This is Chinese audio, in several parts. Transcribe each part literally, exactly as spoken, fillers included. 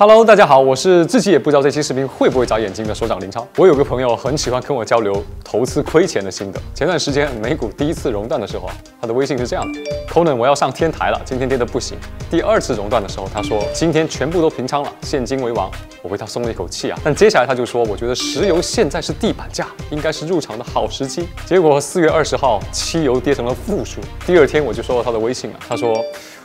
Hello， 大家好，我是自己也不知道这期视频会不会眨眼睛的首长林超。我有个朋友很喜欢跟我交流投资亏钱的心得。前段时间美股第一次熔断的时候，他的微信是这样的 ：Conan， 我要上天台了，今天跌得不行。第二次熔断的时候，他说今天全部都平仓了，现金为王。我为他松了一口气啊。但接下来他就说，我觉得石油现在是地板价，应该是入场的好时机。结果四月二十号，汽油跌成了负数。第二天我就收到他的微信了，他说，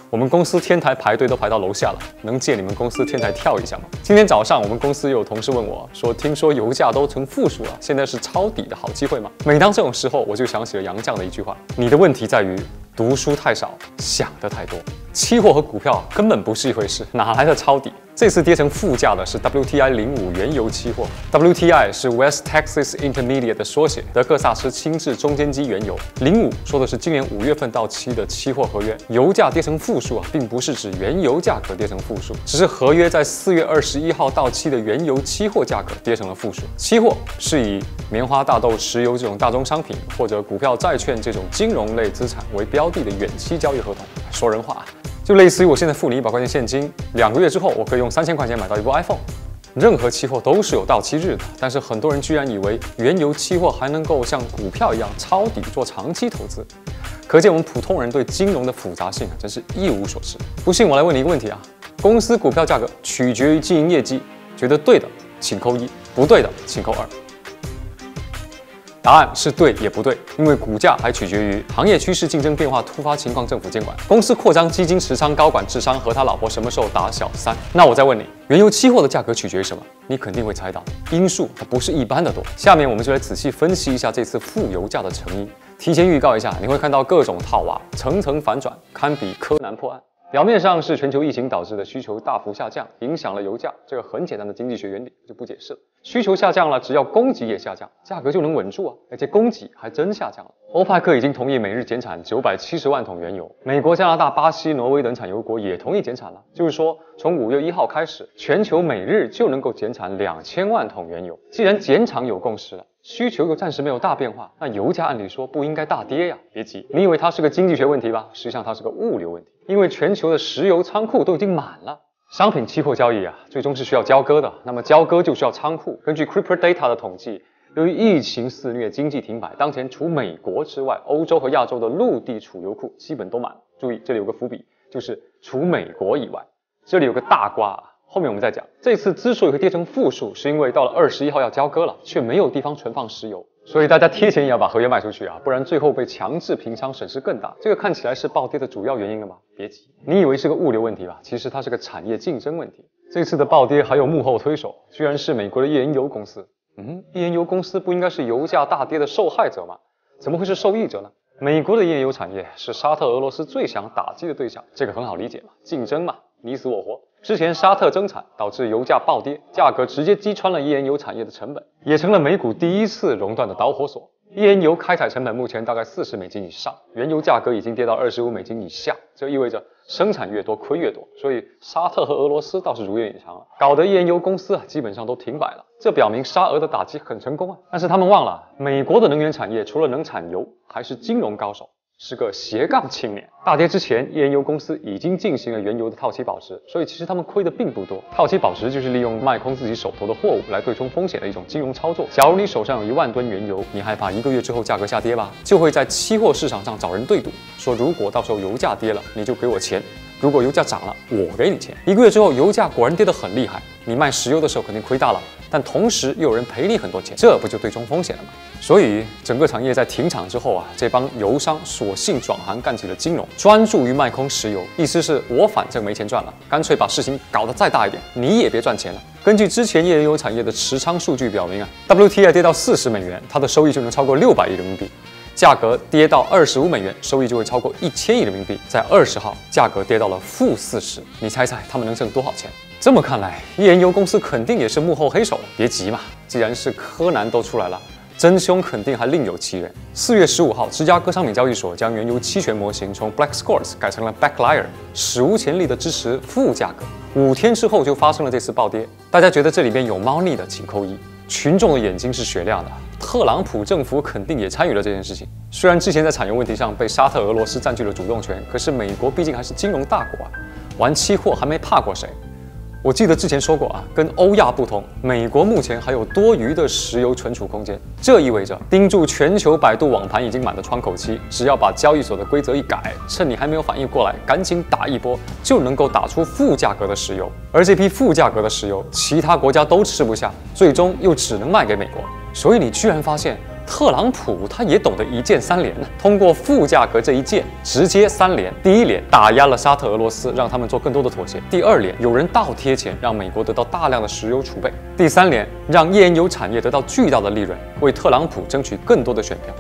我们公司天台排队都排到楼下了，能借你们公司天台跳一下吗？今天早上我们公司有同事问我说，听说油价都成负数了，现在是抄底的好机会吗？每当这种时候，我就想起了杨绛的一句话：你的问题在于读书太少，想得太多。期货和股票根本不是一回事，哪来的抄底？这次跌成负价的是 W T I 零五原油期货。W T I 是 West Texas Intermediate 的缩写，德克萨斯轻质中间基原油。零五说的是今年五月份到期的期货合约。油价跌成负数啊，并不是指原油价格跌成负数，只是合约在四月二十一号到期的原油期货价格跌成了负数。期货是以棉花、大豆、石油这种大宗商品，或者股票、债券这种金融类资产为标的的远期交易合同。说人话啊，就类似于我现在付你一百块钱现金，两个月之后我可以用三千块钱买到一部 iPhone。任何期货都是有到期日的，但是很多人居然以为原油期货还能够像股票一样抄底做长期投资，可见我们普通人对金融的复杂性啊，真是一无所知。不信我来问你一个问题啊，公司股票价格取决于经营业绩，觉得对的请扣一，不对的请扣二。答案是对也不对，因为股价还取决于行业趋势、竞争变化、突发情况、政府监管、公司扩张、基金持仓、高管智商和他老婆什么时候打小三。那我再问你，原油期货的价格取决于什么？你肯定会猜到，因素它不是一般的多。下面我们就来仔细分析一下这次负油价的成因。提前预告一下，你会看到各种套娃，层层反转，堪比柯南破案。表面上是全球疫情导致的需求大幅下降，影响了油价，这个很简单的经济学原理就不解释了。需求下降了，只要供给也下降，价格就能稳住啊！而且供给还真下降了。欧派克已经同意每日减产九百七十万桶原油，美国、加拿大、巴西、挪威等产油国也同意减产了。就是说，从五月一号开始，全球每日就能够减产两千万桶原油。既然减产有共识了，需求又暂时没有大变化，那油价按理说不应该大跌呀！别急，你以为它是个经济学问题吧？实际上它是个物流问题，因为全球的石油仓库都已经满了。商品期货交易啊，最终是需要交割的，那么交割就需要仓库。根据 Crude Data 的统计，由于疫情肆虐、经济停摆，当前除美国之外，欧洲和亚洲的陆地储油库基本都满了。注意，这里有个伏笔，就是除美国以外，这里有个大瓜啊。后面我们再讲，这次之所以会跌成负数，是因为到了二十一号要交割了，却没有地方存放石油，所以大家贴钱也要把合约卖出去啊，不然最后被强制平仓损失更大。这个看起来是暴跌的主要原因了吧？别急，你以为是个物流问题吧？其实它是个产业竞争问题。这次的暴跌还有幕后推手，居然是美国的页岩油公司。嗯，页岩油公司不应该是油价大跌的受害者吗？怎么会是受益者呢？美国的页岩油产业是沙特、俄罗斯最想打击的对象，这个很好理解嘛，竞争嘛，你死我活。之前沙特增产导致油价暴跌，价格直接击穿了页岩油产业的成本，也成了美股第一次熔断的导火索。页岩油开采成本目前大概四十美金以上，原油价格已经跌到二十五美金以下，这意味着生产越多亏越多，所以沙特和俄罗斯倒是如愿以偿了，搞得页岩油公司啊基本上都停摆了。这表明沙俄的打击很成功啊，但是他们忘了，美国的能源产业除了能产油，还是金融高手。是个斜杠青年。大跌之前，页岩油公司已经进行了原油的套期保值，所以其实他们亏的并不多。套期保值就是利用卖空自己手头的货物来对冲风险的一种金融操作。假如你手上有一万吨原油，你害怕一个月之后价格下跌吧，就会在期货市场上找人对赌，说如果到时候油价跌了，你就给我钱；如果油价涨了，我给你钱。一个月之后，油价果然跌得很厉害，你卖石油的时候肯定亏大了，但同时又有人赔你很多钱，这不就对冲风险了吗？所以整个产业在停产之后啊，这帮油商索性转行干起了金融，专注于卖空石油，意思是我反正没钱赚了，干脆把事情搞得再大一点，你也别赚钱了。根据之前页岩油产业的持仓数据表明啊 ，W T I 跌到四十美元，它的收益就能超过六百亿人民币。价格跌到二十五美元，收益就会超过一千亿人民币。在二十号，价格跌到了负四十，你猜猜他们能挣多少钱？这么看来，页岩油公司肯定也是幕后黑手。别急嘛，既然是柯南都出来了，真凶肯定还另有其人。四月十五号，芝加哥商品交易所将原油期权模型从 Black Scholes 改成了 Backlier， 史无前例的支持负价格。五天之后就发生了这次暴跌。大家觉得这里面有猫腻的，请扣一。群众的眼睛是雪亮的，特朗普政府肯定也参与了这件事情。虽然之前在产油问题上被沙特、俄罗斯占据了主动权，可是美国毕竟还是金融大国啊，玩期货还没怕过谁。我记得之前说过啊，跟欧亚不同，美国目前还有多余的石油存储空间，这意味着盯住全球百度网盘已经满的窗口期，只要把交易所的规则一改，趁你还没有反应过来，赶紧打一波，就能够打出负价格的石油。而这批负价格的石油，其他国家都吃不下，最终又只能卖给美国。所以你居然发现， 特朗普他也懂得一键三连，通过负价格这一键直接三连。第一连打压了沙特、俄罗斯，让他们做更多的妥协；第二连有人倒贴钱，让美国得到大量的石油储备；第三连让页岩油产业得到巨大的利润，为特朗普争取更多的选票。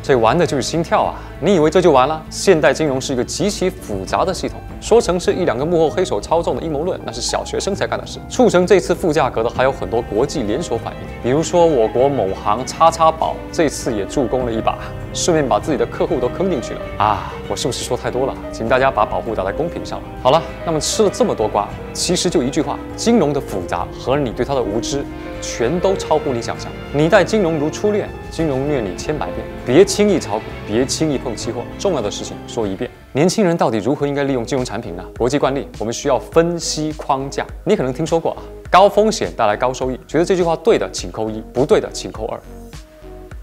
这玩的就是心跳啊！你以为这就完了？现代金融是一个极其复杂的系统，说成是一两个幕后黑手操纵的阴谋论，那是小学生才干的事。促成这次负价格的还有很多国际连锁反应，比如说我国某行叉叉宝这次也助攻了一把，顺便把自己的客户都坑进去了啊！我是不是说太多了？请大家把保护打在公屏上了。好了，那么吃了这么多瓜，其实就一句话：金融的复杂和你对它的无知，全都超乎你想象。你待金融如初恋，金融虐你千百遍，别气。 轻易炒股，别轻易碰期货。重要的事情说一遍。年轻人到底如何应该利用金融产品呢？国际惯例，我们需要分析框架。你可能听说过啊，高风险带来高收益。觉得这句话对的，请扣一；不对的，请扣二。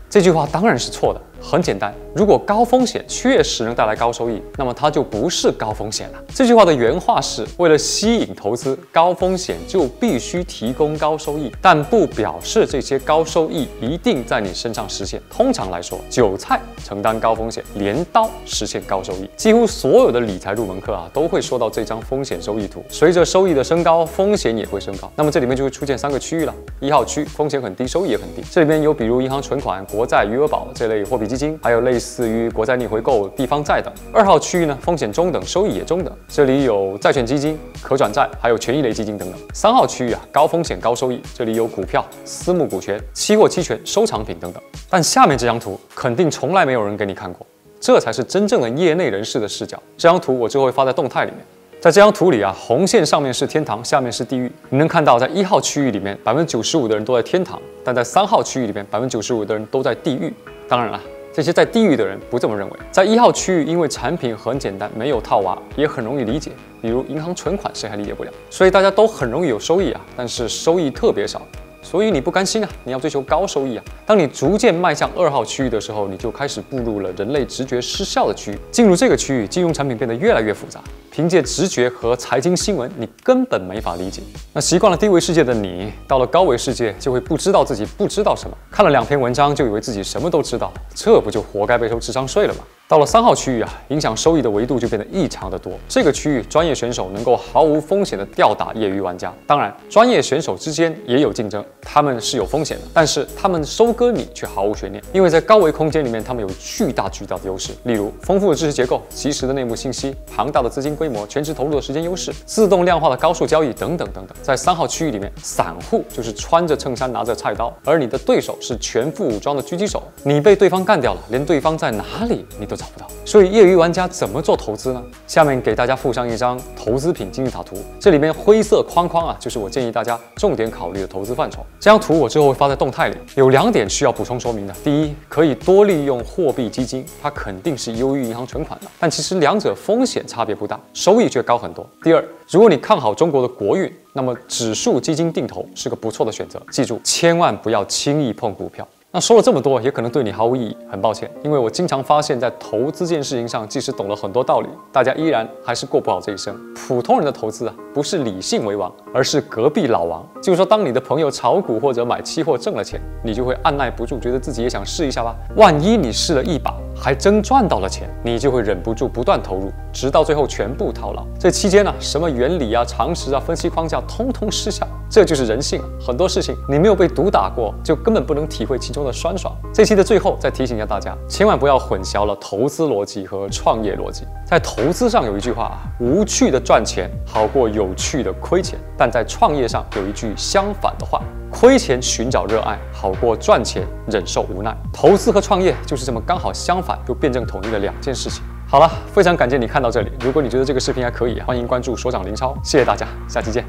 这句话当然是错的。很简单，如果高风险确实能带来高收益，那么它就不是高风险了。这句话的原话是：为了吸引投资，高风险就必须提供高收益，但不表示这些高收益一定在你身上实现。通常来说，韭菜承担高风险，镰刀实现高收益。几乎所有的理财入门课啊，都会说到这张风险收益图。随着收益的升高，风险也会升高。那么这里面就会出现三个区域了：一号区风险很低，收益也很低。这里面有比如银行存款、国债、余额宝这类货币 基金，还有类似于国债逆回购、地方债等。二号区域呢，风险中等，收益也中等，这里有债券基金、可转债，还有权益类基金等等。三号区域啊，高风险高收益，这里有股票、私募股权、期货期权、收藏品等等。但下面这张图肯定从来没有人给你看过，这才是真正的业内人士的视角。这张图我之后会发在动态里面。 在这张图里啊，红线上面是天堂，下面是地狱。你能看到，在一号区域里面，百分之九十五的人都在天堂；但在三号区域里面，百分之九十五的人都在地狱。当然了，这些在地狱的人不这么认为。在一号区域，因为产品很简单，没有套娃，也很容易理解。 比如银行存款，谁还理解不了？所以大家都很容易有收益啊，但是收益特别少，所以你不甘心啊，你要追求高收益啊。当你逐渐迈向二号区域的时候，你就开始步入了人类直觉失效的区域。进入这个区域，金融产品变得越来越复杂，凭借直觉和财经新闻，你根本没法理解。那习惯了低维世界的你，到了高维世界就会不知道自己不知道什么，看了两篇文章就以为自己什么都知道，这不就活该被收智商税了吗？ 到了三号区域啊，影响收益的维度就变得异常的多。这个区域，专业选手能够毫无风险的吊打业余玩家。当然，专业选手之间也有竞争，他们是有风险的，但是他们收割你却毫无悬念，因为在高维空间里面，他们有巨大巨大的优势。例如，丰富的知识结构、及时的内幕信息、庞大的资金规模、全职投入的时间优势、自动量化的高速交易等等等等。在三号区域里面，散户就是穿着衬衫拿着菜刀，而你的对手是全副武装的狙击手。你被对方干掉了，连对方在哪里你都 找不到，所以业余玩家怎么做投资呢？下面给大家附上一张投资品经济塔图，这里面灰色框框啊，就是我建议大家重点考虑的投资范畴。这张图我之后会发在动态里，有两点需要补充说明的。第一，可以多利用货币基金，它肯定是优于银行存款的，但其实两者风险差别不大，收益却高很多。第二，如果你看好中国的国运，那么指数基金定投是个不错的选择。记住，千万不要轻易碰股票。 那说了这么多，也可能对你毫无意义，很抱歉，因为我经常发现，在投资这件事情上，即使懂了很多道理，大家依然还是过不好这一生。普通人的投资啊，不是理性为王，而是隔壁老王。就是说，当你的朋友炒股或者买期货挣了钱，你就会按耐不住，觉得自己也想试一下吧。万一你试了一把，还真赚到了钱，你就会忍不住不断投入，直到最后全部套牢。这期间呢、啊，什么原理啊、常识啊、分析框架，通通失效。这就是人性啊，很多事情你没有被毒打过，就根本不能体会其中 的酸爽。这期的最后再提醒一下大家，千万不要混淆了投资逻辑和创业逻辑。在投资上有一句话啊，无趣的赚钱好过有趣的亏钱；但在创业上有一句相反的话，亏钱寻找热爱好过赚钱忍受无奈。投资和创业就是这么刚好相反又辩证统一的两件事情。好了，非常感谢你看到这里。如果你觉得这个视频还可以，欢迎关注所长林超，谢谢大家，下期见。